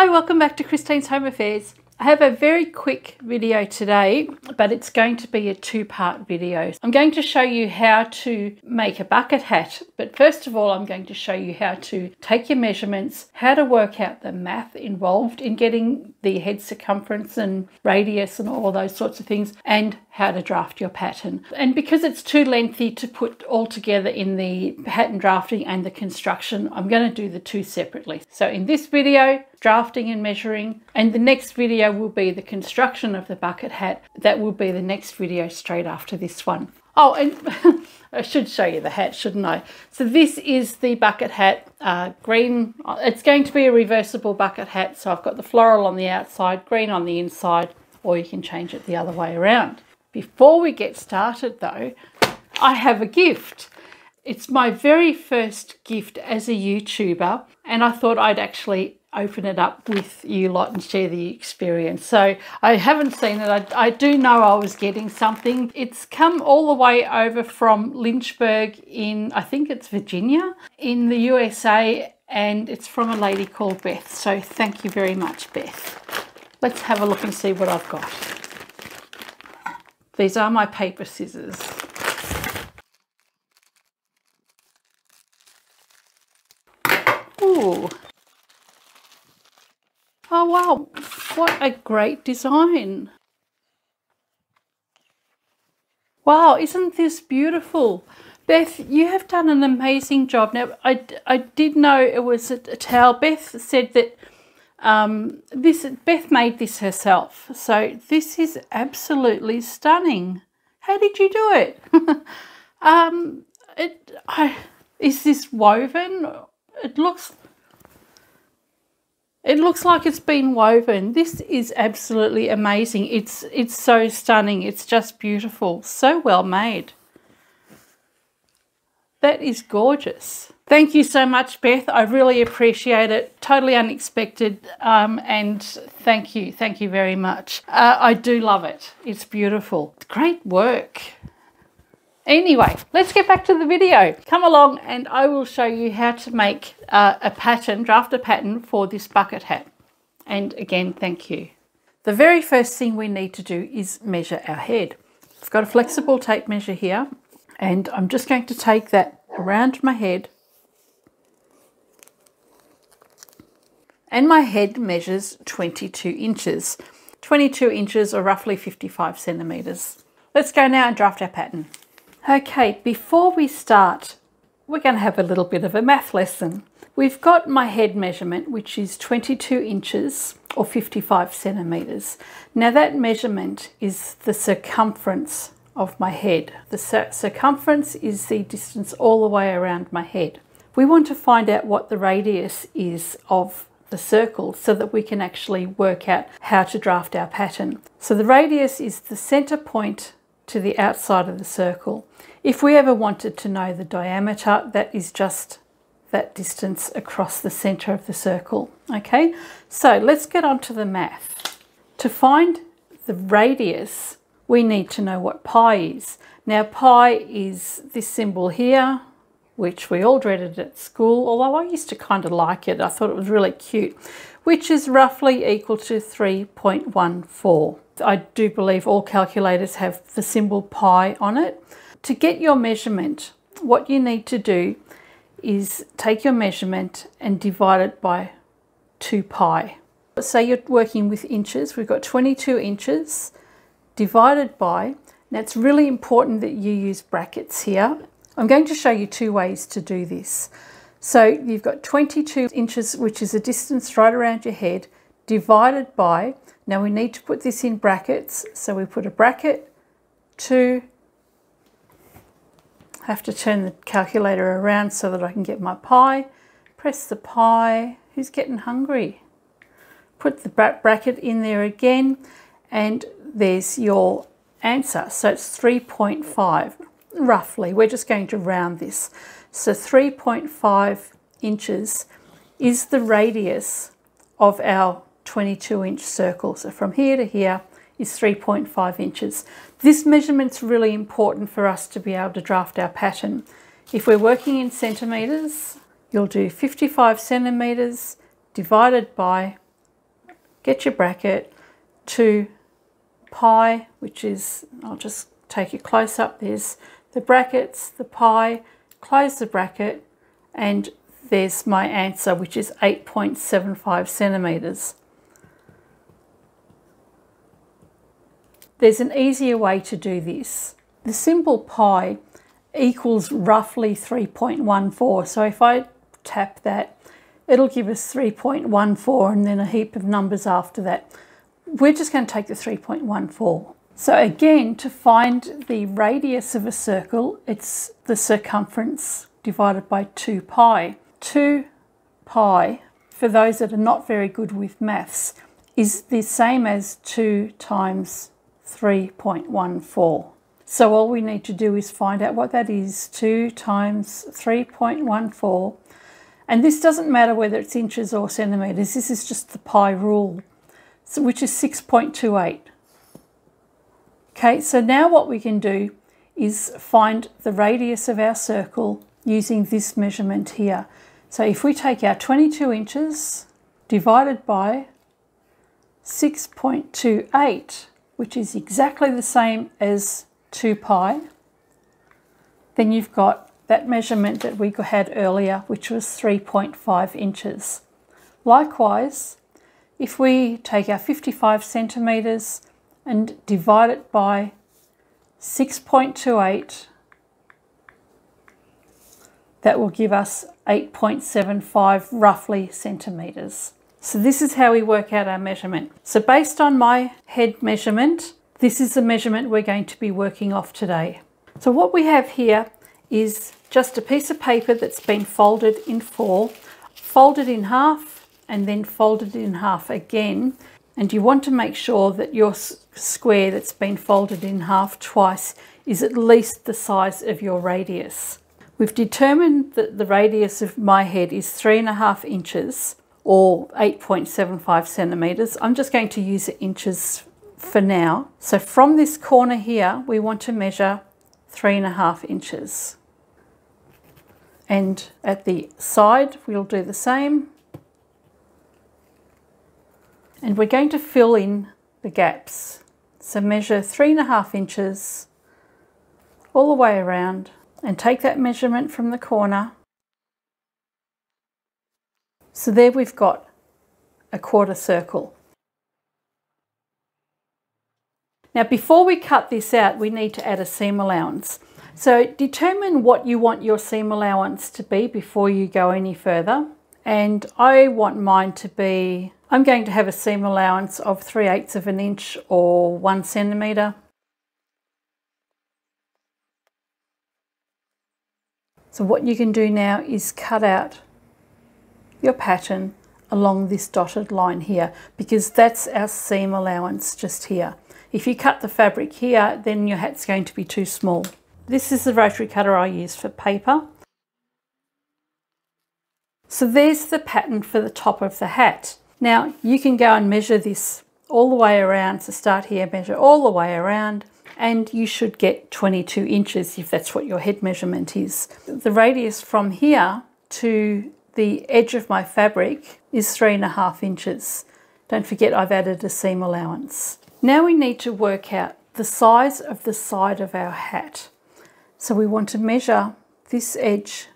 Hi, welcome back to Christine's Home Affairs. I have a very quick video today, but it's going to be a two-part video. I'm going to show you how to make a bucket hat, but first of all I'm going to show you how to take your measurements, how to work out the math involved in getting the head circumference and radius and all those sorts of things, and how to draft your pattern. And because it's too lengthy to put all together in the pattern drafting and the construction, I'm going to do the two separately. So in this video, drafting and measuring, and the next video will be the construction of the bucket hat. That will be the next video straight after this one. Oh, and I should show you the hat, shouldn't I? So this is the bucket hat, green. It's going to be a reversible bucket hat, so I've got the floral on the outside, green on the inside, or you can change it the other way around. Before we get started though, I have a gift. It's my very first gift as a YouTuber, and I thought I'd actually open it up with you lot and share the experience. So I haven't seen it. I do know I was getting something. It's come all the way over from Lynchburg in, I think it's Virginia, in the USA, and it's from a lady called Beth. So thank you very much, Beth. Let's have a look and see what I've got. These are my paper scissors. Ooh. Oh wow, what a great design. Wow, isn't this beautiful? Beth, you have done an amazing job. Now, I did know it was a towel. Beth said that Beth made this herself. So this is absolutely stunning. How did you do it? Is this woven? It looks like it's been woven. This is absolutely amazing. It's so stunning. It's just beautiful. So well made. That is gorgeous. Thank you so much, Beth. I really appreciate it. Totally unexpected. And thank you. Thank you very much. I do love it. It's beautiful. Great work. Anyway, let's get back to the video. Come along and I will show you how to make draft a pattern for this bucket hat. And again, thank you. The very first thing we need to do is measure our head. I've got a flexible tape measure here, and I'm just going to take that around my head. And my head measures 22 inches. 22 inches or roughly 55 centimeters. Let's go now and draft our pattern. Okay, before we start, we're going to have a little bit of a math lesson. We've got my head measurement, which is 22 inches or 55 centimetres. Now that measurement is the circumference of my head. The circumference is the distance all the way around my head. We want to find out what the radius is of the circle so that we can actually work out how to draft our pattern. So the radius is the centre point to the outside of the circle. If we ever wanted to know the diameter, that is just that distance across the center of the circle. Okay, so let's get on to the math. To find the radius, we need to know what pi is. Now pi is this symbol here, which we all dreaded at school, although I used to kind of like it. I thought it was really cute, which is roughly equal to 3.14. I do believe all calculators have the symbol pi on it. To get your measurement, what you need to do is take your measurement and divide it by 2 pi. So you're working with inches. We've got 22 inches divided by, now it's really important that you use brackets here. I'm going to show you two ways to do this. So you've got 22 inches, which is a distance right around your head, divided by, now we need to put this in brackets, so we put a bracket, 2, I have to turn the calculator around so that I can get my pi, press the pi, who's getting hungry? Put the bracket in there again, and there's your answer. So it's 3.5, roughly, we're just going to round this. So 3.5 inches is the radius of our 22 inch circle. So from here to here is 3.5 inches. This measurement's really important for us to be able to draft our pattern. If we're working in centimetres, you'll do 55 centimetres divided by get your bracket to pi, which is, I'll just take you close up, there's the brackets, the pi, close the bracket, and there's my answer, which is 8.75 centimetres. There's an easier way to do this. The symbol pi equals roughly 3.14, so if I tap that, it'll give us 3.14 and then a heap of numbers after that. We're just going to take the 3.14. So again, to find the radius of a circle, it's the circumference divided by 2 pi. 2 pi, for those that are not very good with maths, is the same as 2 times 3.14. So all we need to do is find out what that is, 2 times 3.14. And this doesn't matter whether it's inches or centimetres, this is just the pi rule, so, which is 6.28. Okay, so now what we can do is find the radius of our circle using this measurement here. So if we take our 22 inches divided by 6.28, which is exactly the same as 2 pi, then you've got that measurement that we had earlier, which was 3.5 inches. Likewise, if we take our 55 centimetres and divide it by 6.28, that will give us 8.75 roughly centimetres. So this is how we work out our measurement. So based on my head measurement, this is the measurement we're going to be working off today. So what we have here is just a piece of paper that's been folded in four, folded in half and then folded in half again, and you want to make sure that your square that's been folded in half twice is at least the size of your radius. We've determined that the radius of my head is 3.5 inches or 8.75 centimetres. I'm just going to use the inches for now. So from this corner here, we want to measure 3.5 inches. And at the side, we'll do the same. And we're going to fill in the gaps. So measure 3.5 inches all the way around and take that measurement from the corner. So there we've got a quarter circle. Now before we cut this out, we need to add a seam allowance. So determine what you want your seam allowance to be before you go any further. And I want mine to be, I'm going to have a seam allowance of 3/8 of an inch or 1 centimetre. So what you can do now is cut out your pattern along this dotted line here, because that's our seam allowance just here. If you cut the fabric here, then your hat's going to be too small. This is the rotary cutter I use for paper. So there's the pattern for the top of the hat. Now you can go and measure this all the way around. So start here, measure all the way around, and you should get 22 inches if that's what your head measurement is. The radius from here to the edge of my fabric is 3.5 inches. Don't forget I've added a seam allowance. Now we need to work out the size of the side of our hat. So we want to measure this edge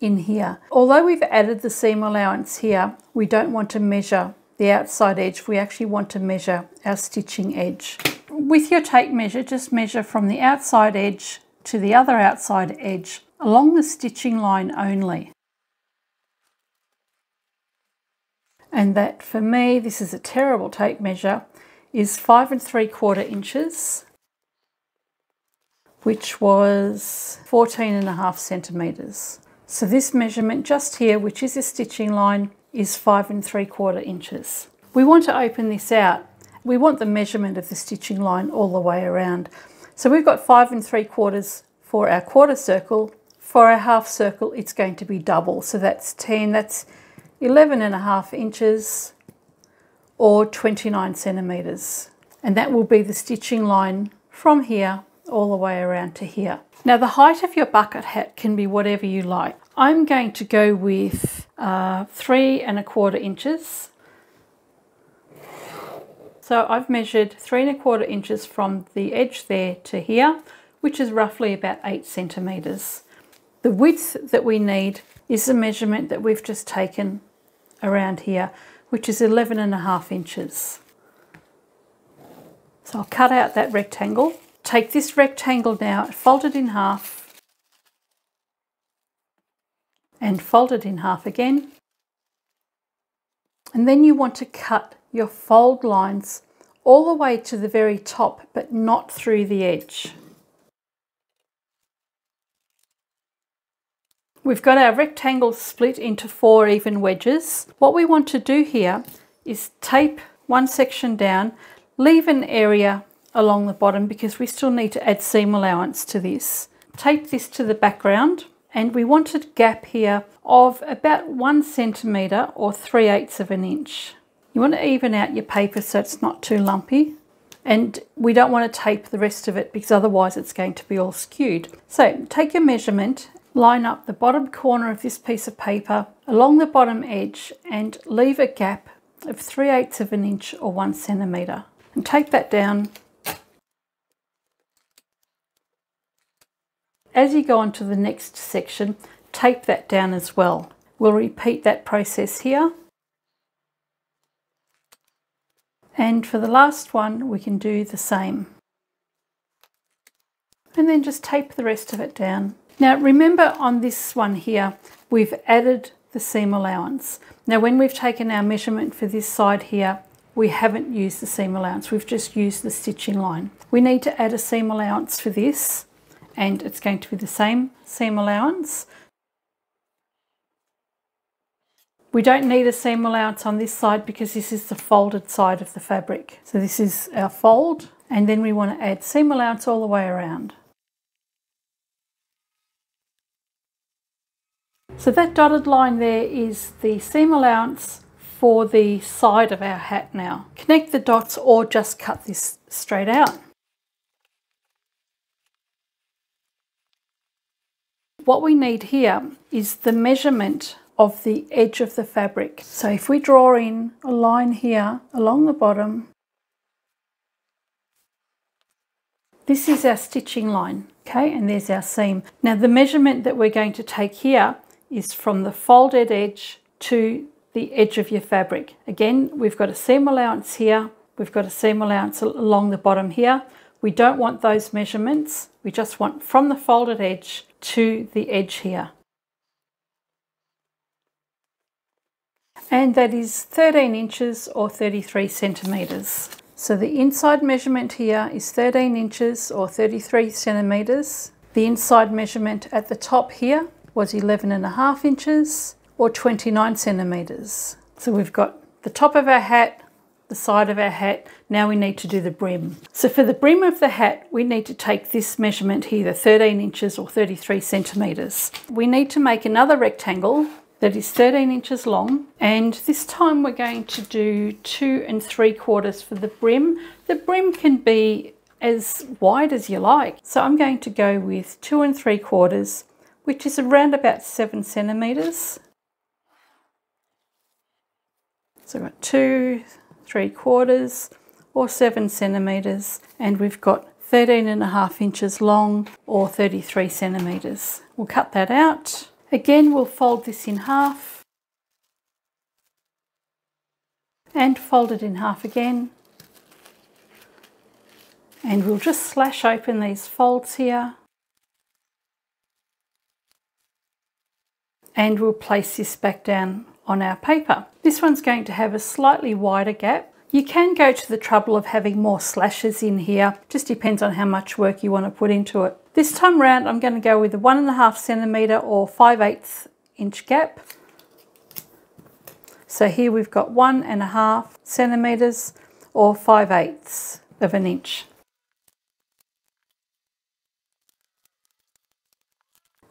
in here. Although we've added the seam allowance here, we don't want to measure the outside edge. We actually want to measure our stitching edge. With your tape measure, just measure from the outside edge to the other outside edge along the stitching line only. And that, for me, this is a terrible tape measure, is 5 3/4 inches, which was 14.5 centimetres. So this measurement just here, which is a stitching line, is 5 3/4 inches. We want to open this out. We want the measurement of the stitching line all the way around. So we've got 5 3/4 for our quarter circle. For our half circle, it's going to be double. So that's 10, that's 11.5 inches, or 29 centimetres. And that will be the stitching line from here all the way around to here. Now the height of your bucket hat can be whatever you like. I'm going to go with 3 1/4 inches. So I've measured 3 1/4 inches from the edge there to here, which is roughly about 8 centimeters. The width that we need is the measurement that we've just taken around here, which is 11 1/2 inches. So I'll cut out that rectangle. Take this rectangle now, fold it in half, and fold it in half again. And then you want to cut your fold lines all the way to the very top, but not through the edge. We've got our rectangle split into 4 even wedges. What we want to do here is tape one section down, leave an area along the bottom because we still need to add seam allowance to this. Tape this to the background, and we want a gap here of about 1 centimeter or 3/8 of an inch. You want to even out your paper so it's not too lumpy, and we don't want to tape the rest of it because otherwise it's going to be all skewed. So take your measurement, line up the bottom corner of this piece of paper along the bottom edge and leave a gap of 3/8 of an inch or 1 centimeter, and tape that down. As you go on to the next section, tape that down as well. We'll repeat that process here. And for the last one, we can do the same. And then just tape the rest of it down. Now remember, on this one here, we've added the seam allowance. Now when we've taken our measurement for this side here, we haven't used the seam allowance, we've just used the stitching line. We need to add a seam allowance for this, and it's going to be the same seam allowance. We don't need a seam allowance on this side because this is the folded side of the fabric. So this is our fold, and then we want to add seam allowance all the way around. So that dotted line there is the seam allowance for the side of our hat now. Connect the dots or just cut this straight out. What we need here is the measurement of the edge of the fabric. So if we draw in a line here along the bottom, this is our stitching line, okay, and there's our seam. Now the measurement that we're going to take here is from the folded edge to the edge of your fabric. Again, we've got a seam allowance here, we've got a seam allowance along the bottom here. We don't want those measurements, we just want from the folded edge to the edge here. And that is 13 inches or 33 centimeters. So the inside measurement here is 13 inches or 33 centimeters. The inside measurement at the top here was 11 1/2 inches or 29 centimeters. So we've got the top of our hat, the side of our hat. Now we need to do the brim. So for the brim of the hat, we need to take this measurement here, the 13 inches or 33 centimeters. We need to make another rectangle that is 13 inches long, and this time we're going to do 2 3/4 for the brim. The brim can be as wide as you like. So I'm going to go with 2 3/4, which is around about 7 centimeters. So we've got 2 3/4 or 7 centimeters, and we've got 13 1/2 inches long or 33 centimeters. We'll cut that out. Again, we'll fold this in half and fold it in half again, and we'll just slash open these folds here, and we'll place this back down on our paper. This one's going to have a slightly wider gap. You can go to the trouble of having more slashes in here, just depends on how much work you want to put into it. This time round, I'm going to go with a 1 1/2 centimeter or 5/8 inch gap. So here we've got 1 1/2 centimeters or 5/8 of an inch.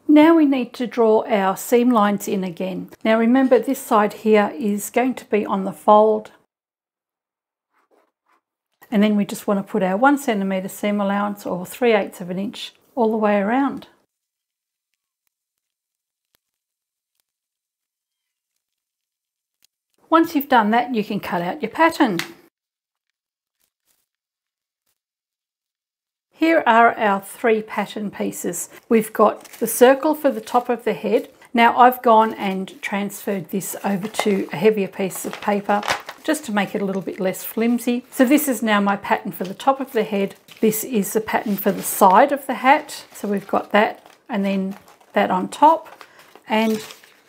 Now we need to draw our seam lines in again. Now remember, this side here is going to be on the fold, and then we just want to put our 1 centimeter seam allowance or 3/8 of an inch all the way around. Once you've done that, you can cut out your pattern. Here are our three pattern pieces. We've got the circle for the top of the head. Now I've gone and transferred this over to a heavier piece of paper just to make it a little bit less flimsy. So this is now my pattern for the top of the head. This is the pattern for the side of the hat. So we've got that and then that on top, and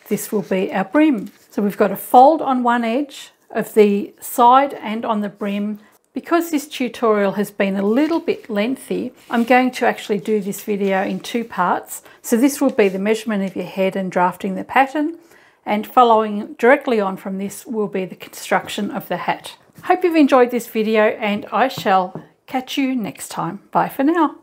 this will be our brim. So we've got a fold on one edge of the side and on the brim. Because this tutorial has been a little bit lengthy, I'm going to actually do this video in two parts. So this will be the measurement of your head and drafting the pattern, and following directly on from this will be the construction of the hat. Hope you've enjoyed this video, and I shall catch you next time. Bye for now.